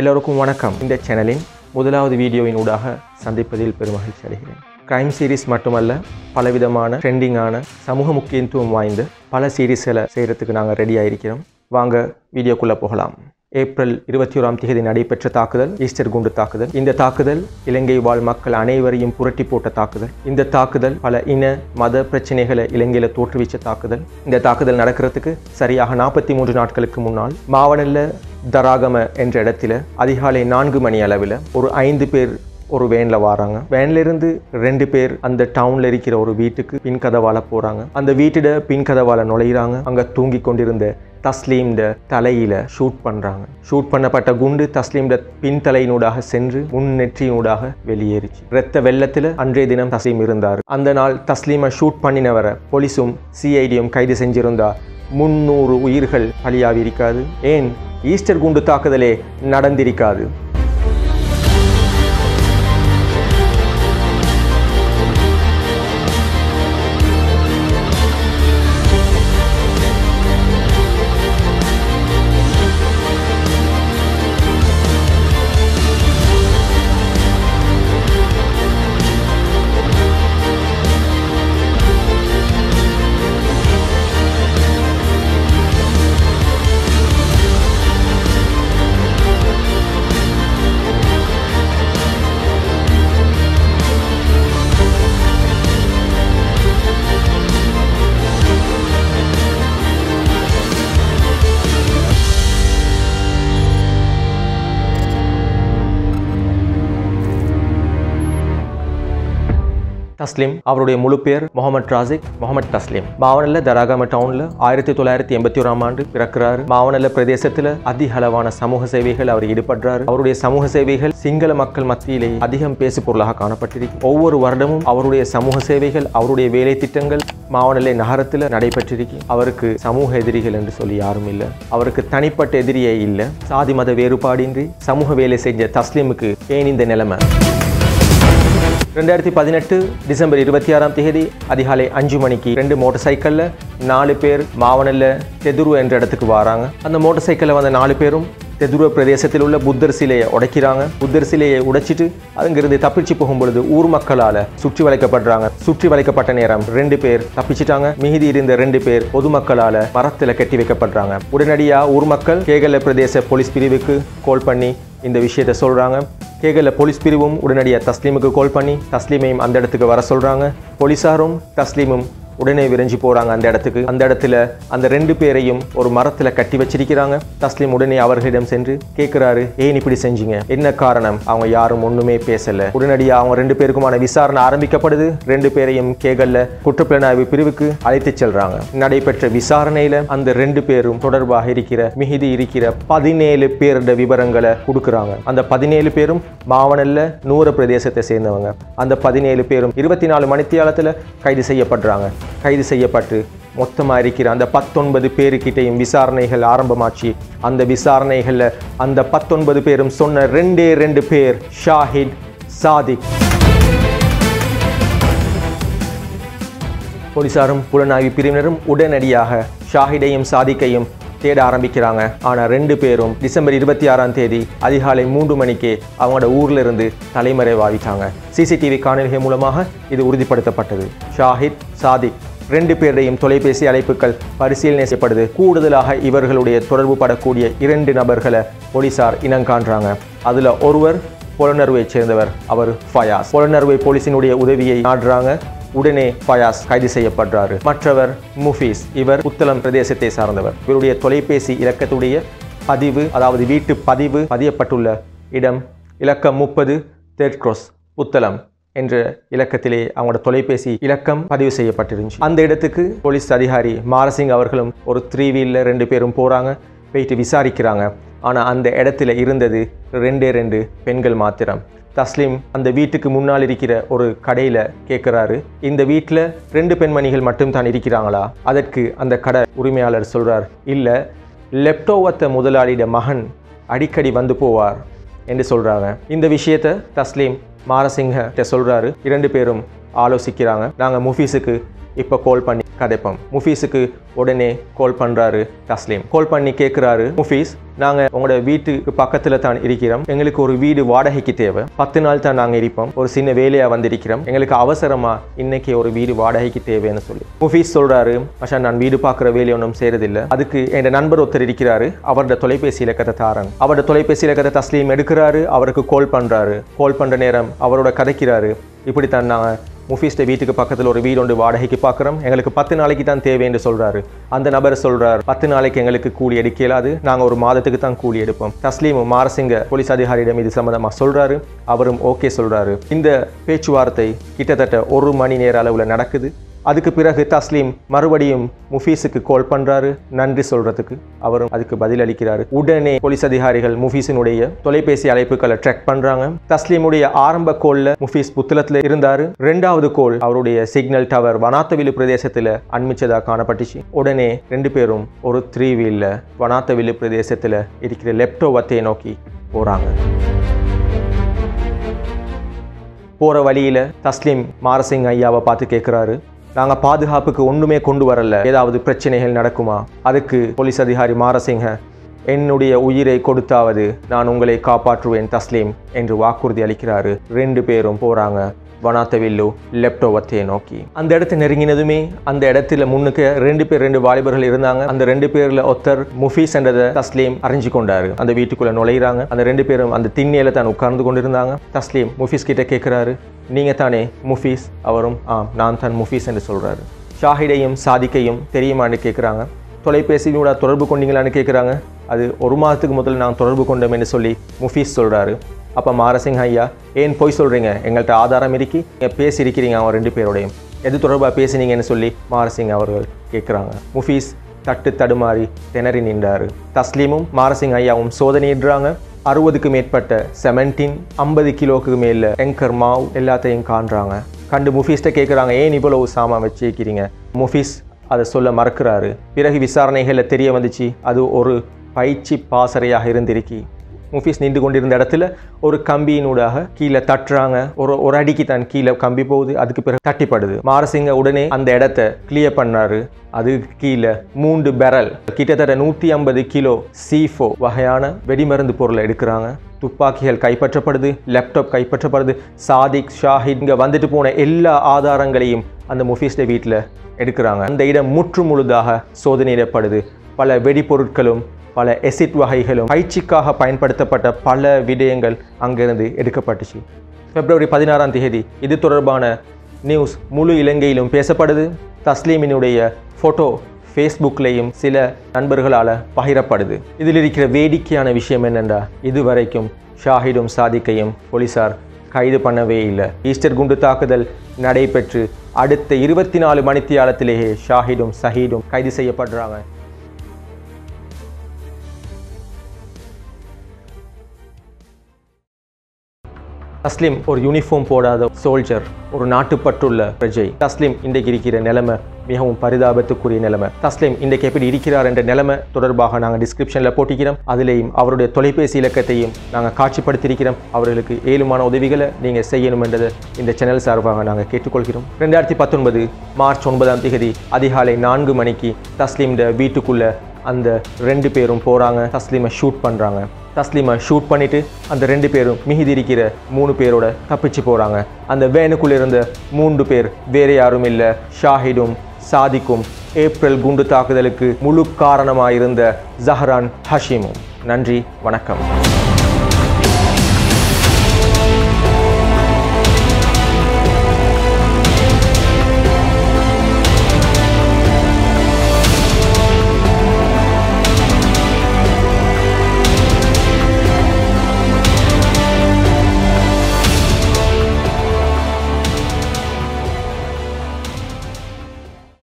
எல்லோருக்கும் வணக்கம் இந்த சேனலின் முதலாவது வீடியோவின் ஊடாக சந்திப்பதில் பெருமகிழ்ச்சி அடைகிறேன் கிரைம் சீரிஸ் மட்டுமல்ல பலவிதமான ட்ரெண்டிங்கான சமூக முக்கியத்துவம் வாய்ந்த பல சீரிஸ்களை செய்கிறதுக்கு நாங்கள் ரெடி ஆயிருக்கிறோம் வாங்க வீடியோக்குள்ளே போகலாம் ஏப்ரல் 21ஆம் தேதி நடைபெற்ற தாக்குதல் ஈஸ்டர் குண்டு தாக்குதல் இந்த தாக்குதல் இலங்கை வாழ் மக்கள் அனைவரையும் புரட்டி போட்ட தாக்குதல் இந்த தாக்குதல் பல இன மத பிரச்சனைகளை இலங்கையில் தோற்றுவிச்ச தாக்குதல் இந்த தாக்குதல் நடக்கிறதுக்கு சரியாக 43 நாட்களுக்கு முன்னால் மாவனல்ல தராகம என்ற இடத்துல அதிகாலை 4 மணி அளவில் ஒரு 5 பேர் ஒரு வேனில் வராங்க வேன்லேருந்து 2 பேர் அந்த டவுனில் இருக்கிற ஒரு வீட்டுக்கு பின்கதவால் போகிறாங்க அந்த வீட்டிட பின்கதவால் நுழையிறாங்க அங்கே தூங்கி கொண்டிருந்த தஸ்லீம்ட தலையில் ஷூட் பண்ணுறாங்க ஷூட் பண்ணப்பட்ட குண்டு தஸ்லீம்ட பின்தலையினூடாக சென்று முன்னெற்றியினூடாக வெளியேறிச்சு இரத்த வெள்ளத்தில் அன்றைய தினம் தஸ்லீம் இருந்தார் அந்த நாள் தஸ்லீமை ஷூட் பண்ணினவரை போலீஸும் சிஐடியும் கைது செஞ்சிருந்தா 300 உயிர்கள் பலியாகி இருக்காது ஏன் ஈஸ்டர் குண்டு தாக்குதலே நடந்திருக்காது தஸ்லீம் அவருடைய முழு பேர் முகமது ராசிக் முகமது தஸ்லீம் மாவனல்ல தராகம டவுன்ல 1991ஆம் ஆண்டு பிறக்கிறார் மாவனல்ல பிரதேசத்தில் அதிக அளவான சமூக சேவைகள் அவர் ஈடுபடுறார் அவருடைய சமூக சேவைகள் சிங்கள மக்கள் மத்தியிலே அதிகம் பேசு பொருளாக காணப்பட்டிருக்கு ஒவ்வொரு வருடமும் அவருடைய சமூக சேவைகள் அவருடைய வேலை திட்டங்கள் மாவனல்ல நகரத்தில் நடைபெற்றிருக்கு அவருக்கு சமூக எதிரிகள் என்று சொல்லி யாரும் இல்லை அவருக்கு தனிப்பட்ட எதிரியே இல்லை சாதி மத வேறுபாடின்றி சமூக வேலை செஞ்ச தஸ்லீமுக்கு ஏன் இந்த நிலைமை 2018 டிசம்பர் 26ஆம் தேதி அதிகாலை 5 மணிக்கு 2 மோட்டார் சைக்கிளில் 4 பேர் மாவனல்ல தெதுரு என்ற இடத்துக்கு வராங்க அந்த மோட்டார் சைக்கிளில் வந்த 4 பேரும் தெதுரு பிரதேசத்தில் உள்ள புத்தர் சிலையை உடைக்கிறாங்க புத்தர் சிலையை உடைச்சிட்டு அங்கிருந்து தப்பிச்சு போகும்பொழுது ஊர் மக்களால் சுற்றி வளைக்கப்படுறாங்க சுற்றி வளைக்கப்பட்ட நேரம் 2 பேர் தப்பிச்சிட்டாங்க மீதி இருந்த 2 பேர் பொதுமக்களால் மரத்தில் கட்டி வைக்கப்படுறாங்க உடனடியாக ஊர் மக்கள் கேகல பிரதேச போலீஸ் பிரிவுக்கு கால் பண்ணி இந்த விஷயத்தை சொல்கிறாங்க கேகல போலீஸ் பிரிவும் உடனடியாக தஸ்லீமுக்கு கால் பண்ணி தஸ்லீமையும் அந்த இடத்துக்கு வர சொல்கிறாங்க போலீஸாரும் தஸ்லீமும் உடனே விரைஞ்சு போகிறாங்க அந்த இடத்துக்கு அந்த இடத்துல அந்த 2 பேரையும் ஒரு மரத்தில் கட்டி வச்சிருக்கிறாங்க தஸ்லீம் உடனே அவர்களிடம் சென்று கேட்குறாரு ஏன் இப்படி செஞ்சீங்க என்ன காரணம் அவங்க யாரும் ஒன்றுமே பேசலை உடனடியாக அவங்க 2 பேருக்குமான விசாரணை ஆரம்பிக்கப்படுது 2 பேரையும் கேகல்ல குற்றப்புலனாய்வு பிரிவுக்கு அழைத்து செல்கிறாங்க நடைபெற்ற விசாரணையில் அந்த 2 பேரும் தொடர்பாக இருக்கிற மிகுதி இருக்கிற 17 பேருடைய விவரங்களை கொடுக்குறாங்க அந்த 17 பேரும் மாவனல்ல நூறு பிரதேசத்தை சேர்ந்தவங்க அந்த 17 பேரும் 24 மணித்தியாலத்தில் கைது செய்யப்படுறாங்க கைது செய்யப்பட்டு மொத்தமாக இருக்கிற அந்த 19 பேருக்கிட்டையும் விசாரணைகள் ஆரம்பமாச்சு அந்த விசாரணைகளில் அந்த 19 பேரும் சொன்ன 2 பேர் ஷாஹித் சாதிக் போலீசாரும் புலனாய்வு பிரிவினரும் உடனடியாக ஷாஹிடையும் சாதிக்கையும் தேட ஆரம்பிக்கிறாங்க ஆனால் 2 பேரும் டிசம்பர் 26ஆம் தேதி அதிகாலை 3 மணிக்கே அவங்களோட ஊரில் இருந்து தலைமறைவாகிட்டாங்க சிசிடிவி காணொலிகள் மூலமாக இது உறுதிப்படுத்தப்பட்டது ஷாஹித் சாதிக் 2 பேரையும் தொலைபேசி அழைப்புகள் பரிசீலனை செய்யப்படுது கூடுதலாக இவர்களுடைய தொடர்பு படக்கூடிய 2 நபர்களை போலீசார் இனங்காண்றாங்க அதில் ஒருவர் புலனறுவை சேர்ந்தவர் அவர் ஃபயாஸ் புலனறுவை போலீசினுடைய உதவியை நாடுறாங்க உடனே ஃபயாஸ் கைது செய்யப்படுறாரு மற்றவர் முஃபீஸ் இவர் புத்தளம் பிரதேசத்தை சார்ந்தவர் இவருடைய தொலைபேசி இலக்கத்துடைய பதிவு அதாவது வீட்டு பதிவு பதியப்பட்டுள்ள இடம் இலக்கம் 30 தெற்குரோஸ் புத்தளம் என்ற இலக்கத்திலே அவங்களோட தொலைபேசி இலக்கம் பதிவு செய்யப்பட்டிருந்துச்சு அந்த இடத்துக்கு போலீஸ் அதிகாரி மாரசிங் அவர்களும் ஒரு 3 வீலில் 2 பேரும் போகிறாங்க போயிட்டு விசாரிக்கிறாங்க ஆனால் அந்த இடத்துல இருந்தது 2 பெண்கள் மாத்திரம் தஸ்லீம் அந்த வீட்டுக்கு முன்னால் இருக்கிற ஒரு கடையில் கேட்குறாரு இந்த வீட்டில் 2 பெண்மணிகள் மட்டும்தான் இருக்கிறாங்களா அதற்கு அந்த கடை உரிமையாளர் சொல்கிறார் இல்லை லெப்டோவத்த முதலாளியிட மகன் அடிக்கடி வந்து போவார் என்று சொல்கிறாங்க இந்த விஷயத்தை தஸ்லீம் மாரசிங்கிட்ட சொல்கிறாரு 2 பேரும் ஆலோசிக்கிறாங்க நாங்கள் முஃபீஸுக்கு இப்போ கால் பண்ணி கதைப்போம். முஃபீஸுக்கு உடனே கால் பண்ணுறாரு தஸ்லீம். கால் பண்ணி கேட்குறாரு, முஃபீஸ் நாங்கள் உங்களோட வீட்டுக்கு பக்கத்தில் தான் இருக்கிறோம், எங்களுக்கு ஒரு வீடு வாடகைக்கு தேவை, 10 நாள் தான் நாங்கள் இருப்போம், ஒரு சின்ன வேலையாக வந்திருக்கிறோம், எங்களுக்கு அவசரமாக இன்றைக்கி ஒரு வீடு வாடகைக்கு தேவைன்னு சொல்லி முஃபீஸ் சொல்கிறாரு, மச்சா நான் வீடு பார்க்குற வேலை ஒன்றும் செய்கிறதில்லை, அதுக்கு என் நண்பர் ஒருத்தர் இருக்கிறாரு, அவரோட தொலைபேசியில் கதை தாராங்க. அவரோட தொலைபேசியில் கதை தஸ்லீம் எடுக்கிறாரு, அவருக்கு கால் பண்ணுறாரு. கால் பண்ணுற நேரம் அவரோட கதைக்கிறாரு, இப்படி தான் நாங்கள் முஃபீஸ்ட வீட்டுக்கு பக்கத்தில் ஒரு வீடு ஒன்று வாடகைக்கு பார்க்குறோம், எங்களுக்கு 10 நாளைக்கு தான் தேவைன்னு சொல்கிறாரு. அந்த நபர் சொல்கிறார், 10 நாளைக்கு எங்களுக்கு கூலி எடுக்க இயலாது, நாங்கள் ஒரு மாதத்துக்கு தான் கூலி எடுப்போம். தஸ்லீம் மாரசிங்க போலீஸ் அதிகாரியிடம் இது சம்மந்தமாக சொல்கிறாரு, அவரும் ஓகே சொல்கிறாரு. இந்த பேச்சுவார்த்தை கிட்டத்தட்ட 1 மணி நேர அளவில் நடக்குது. அதுக்கு பிறகு தஸ்லீம் மறுபடியும் முஃபீஸுக்கு கால் பண்ணுறாரு நன்றி சொல்கிறதுக்கு, அவரும் அதுக்கு பதில் அளிக்கிறாரு. உடனே போலீஸ் அதிகாரிகள் முஃபீஸினுடைய தொலைபேசி அழைப்புகளை ட்ராக் பண்ணுறாங்க. தஸ்லீமுடைய ஆரம்ப கோலில் முஃபீஸ் புத்தளத்தில் இருந்தார், 2வது கோல் அவருடைய சிக்னல் டவர் வனாத்தவிலு பிரதேசத்தில் அண்மிச்சதாக காணப்பட்டுச்சு. உடனே 2 பேரும் ஒரு 3 வீலில் வனாத்தவிலு பிரதேசத்தில் இருக்கிற லெப்டோவத்தை நோக்கி போகிறாங்க. போகிற வழியில் தஸ்லீம் மாரசிங் ஐயாவை பார்த்து கேட்குறாரு, நாங்கள் பாதுகாப்புக்கு ஒன்றுமே கொண்டு வரல, ஏதாவது பிரச்சனைகள் நடக்குமா? அதுக்கு போலீஸ் அதிகாரி மாரசிங்க, என்னுடைய உயிரை கொடுத்தாவது நான் உங்களை காப்பாற்றுவேன் தஸ்லீம் என்று வாக்குறுதி அளிக்கிறாரு. 2 பேரும் போகிறாங்க வனாத்தவில்லு லெப்டோவத்தையை நோக்கி. அந்த இடத்தை நெருங்கினதுமே அந்த இடத்துல முன்னுக்கு 2 வாலிபர்கள் இருந்தாங்க. அந்த 2 பேரில் ஒருத்தர் முஃபீஸ் என்றதை தஸ்லீம் அறிஞ்சு கொண்டாரு. அந்த வீட்டுக்குள்ளே நுழையிறாங்க. அந்த 2 பேரும் அந்த திண்ணையில் தான் உட்கார்ந்து கொண்டிருந்தாங்க. தஸ்லீம் முஃபீஸ் கிட்டே கேட்குறாரு, நீங்கள் தானே முஃபீஸ்? அவரும், ஆம் நான் தான் முஃபீஸ் என்று சொல்கிறாரு. ஷாஹிடையும் சாதிக்கையும் தெரியுமான்னு கேட்குறாங்க. தொலைபேசியோட தொடர்பு கொண்டீங்களான்னு கேட்குறாங்க. அது 1 மாதத்துக்கு முதல்ல நாங்கள் தொடர்பு கொண்டோம் என்று சொல்லி முஃபீஸ் சொல்கிறாரு. அப்போ மாரசிங் ஐயா, ஏன் போய் சொல்கிறீங்க, எங்கள்கிட்ட ஆதாரம் இருக்கி நீங்கள் பேசியிருக்கிறீங்க அவன் 2 பேரோடையும், எது தொடர்பாக பேசினீங்கன்னு சொல்லி மாரசிங் அவர்கள் கேட்குறாங்க. முஃபீஸ் தட்டு தடுமாறி திணறி நின்றார். தஸ்லீமும் மாரசிங் ஐயாவும் சோதனையிடுறாங்க. 60க்கும் மேற்பட்ட செமண்டின், 50 கிலோவுக்கு மேலே எங்கர் மாவு எல்லாத்தையும் காண்றாங்க. கண்டு முஃபீஸ்ட்டை கேட்குறாங்க, ஏன் இவ்வளவு சாமான் வச்சுருக்கிறீங்க? முஃபீஸ் அதை சொல்ல மறக்கிறாரு. பிறகு விசாரணைகளில் தெரிய வந்துச்சு, அது ஒரு பயிற்சி பாசறையாக இருந்திருக்கு. முஃபீஸ் நின்று கொண்டிருந்த இடத்துல ஒரு கம்பியினூடாக கீழே தட்டுறாங்க. ஒரு அடிக்கு தான் கீழே கம்பி போகுது. அதுக்கு பிறகு தட்டிப்படுது. மாரசிங்க உடனே அந்த இடத்த கிளியர் பண்ணாரு. அதுக்கு கீழே 3 பேரல் கிட்டத்தட்ட 150 கிலோ C4 வகையான வெடிமருந்து பொருளை எடுக்கிறாங்க. துப்பாக்கிகள் கைப்பற்றப்படுது, லேப்டாப் கைப்பற்றப்படுது. சாதிக், ஷாஹித் இங்கே வந்துட்டு போன எல்லா ஆதாரங்களையும் அந்த முஃபீஸ்ட வீட்டில் எடுக்கிறாங்க. அந்த இடம் முற்று முழுதாக சோதனையிடப்படுது. பல வெடிப்பொருட்களும் பல எசிட் வகைகளும் பயிற்சிக்காக பயன்படுத்தப்பட்ட பல விடயங்கள் அங்கிருந்து எடுக்கப்பட்டுச்சு. February 16 இது தொடர்பான நியூஸ் முழு இலங்கையிலும் பேசப்படுது. தஸ்லீமினுடைய ஃபோட்டோ ஃபேஸ்புக்லேயும் சில நண்பர்களால் பகிரப்படுது. இதில் இருக்கிற வேடிக்கையான விஷயம் என்னென்னா, இதுவரைக்கும் ஷாஹிடும் சாதிக்கையும் போலீஸார் கைது பண்ணவே இல்லை. ஈஸ்டர் குண்டு தாக்குதல் நடைபெற்று அடுத்த 24 மணித்தியாலத்திலேயே ஷாஹிடும் சஹீடும் கைது செய்யப்படுறாங்க. தஸ்லீம் ஒரு யூனிஃபார்ம் போடாத சோல்ஜர், ஒரு நாட்டுப்பற்றுள்ள பிரஜை. தஸ்லீம் இன்றைக்கு இருக்கிற நிலைமை மிகவும் பரிதாபத்துக்குரிய நிலைமை. தஸ்லீம் இன்றைக்கு எப்படி இருக்கிறார் என்ற நிலைமை தொடர்பாக நாங்கள் டிஸ்கிரிப்ஷனில் போட்டிக்கிறோம். அதிலேயும் அவருடைய தொலைபேசி இலக்கத்தையும் நாங்கள் காட்சிப்படுத்தியிருக்கிறோம். அவர்களுக்கு ஏழுமான உதவிகளை நீங்கள் செய்யணும் என்றதை இந்த சேனல் சார்பாக நாங்கள் கேட்டுக்கொள்கிறோம். 2019 மார்ச் 9 அதிகாலை 4 மணிக்கு தஸ்லீம்ட வீட்டுக்குள்ளே அந்த 2 பேரும் போகிறாங்க. தஸ்லீமை ஷூட் பண்ணுறாங்க. தஸ்லீமை ஷூட் பண்ணிவிட்டு அந்த 2 பேரும் மிகுதி இருக்கிற 3 பேரோட தப்பிச்சு போகிறாங்க. அந்த வேனுக்குள்ளே இருந்த 3 பேர் வேறு யாரும் இல்லை, ஷாஹிடும் சாதிக்கும் ஏப்ரல் குண்டு தாக்குதலுக்கு முழு காரணமாக இருந்த ஜஹரான் ஹஷீமும். நன்றி, வணக்கம்.